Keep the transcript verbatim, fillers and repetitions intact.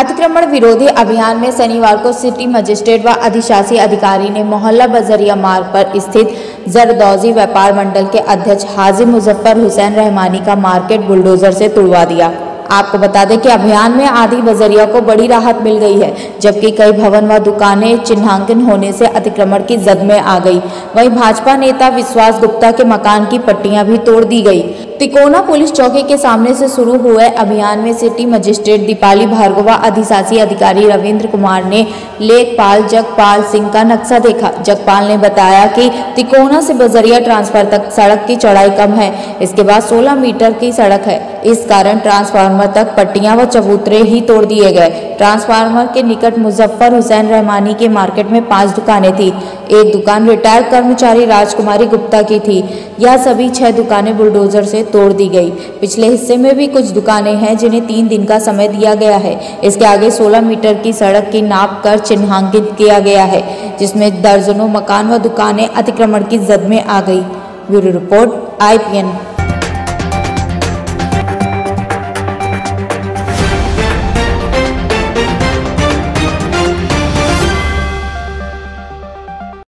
अतिक्रमण विरोधी अभियान में शनिवार को सिटी मजिस्ट्रेट व अधिशासी अधिकारी ने मोहल्ला बजरिया मार्ग पर स्थित जरदौजी व्यापार मंडल के अध्यक्ष हाजी मुजफ्फर हुसैन रहमानी का मार्केट बुलडोजर से तुड़वा दिया। आपको बता दें कि अभियान में आधी बजरिया को बड़ी राहत मिल गई है, जबकि कई भवन व दुकानें चिन्हांकन होने से अतिक्रमण की जद में आ गई। वहीं भाजपा नेता विश्वास गुप्ता के मकान की पट्टियां भी तोड़ दी गई। तिकोना पुलिस चौकी के सामने से शुरू हुए अभियान में सिटी मजिस्ट्रेट दीपाली भार्गवा, अधिशासी अधिकारी रविन्द्र कुमार ने लेखपाल जगपाल सिंह का नक्शा देखा। जगपाल ने बताया कि तिकोना से बजरिया ट्रांसफार्मर तक सड़क की चौड़ाई कम है, इसके बाद सोलह मीटर की सड़क है, इस कारण ट्रांसफार्मर तक पट्टियां व चबूतरे ही तोड़ दिए गए। ट्रांसफार्मर के निकट मुजफ्फर हुसैन रहमानी के मार्केट में पाँच दुकानें थी। एक दुकान रिटायर्ड कर्मचारी राजकुमारी गुप्ता की थी। यह सभी छह दुकानें बुलडोजर से तोड़ दी गई। पिछले हिस्से में भी कुछ दुकानें हैं जिन्हें तीन दिन का समय दिया गया है। इसके आगे सोलह मीटर की सड़क की नाप कर चिन्हांकित किया गया है, जिसमें दर्जनों मकान व दुकानें अतिक्रमण की जद में आ गई। Bureau report I P N.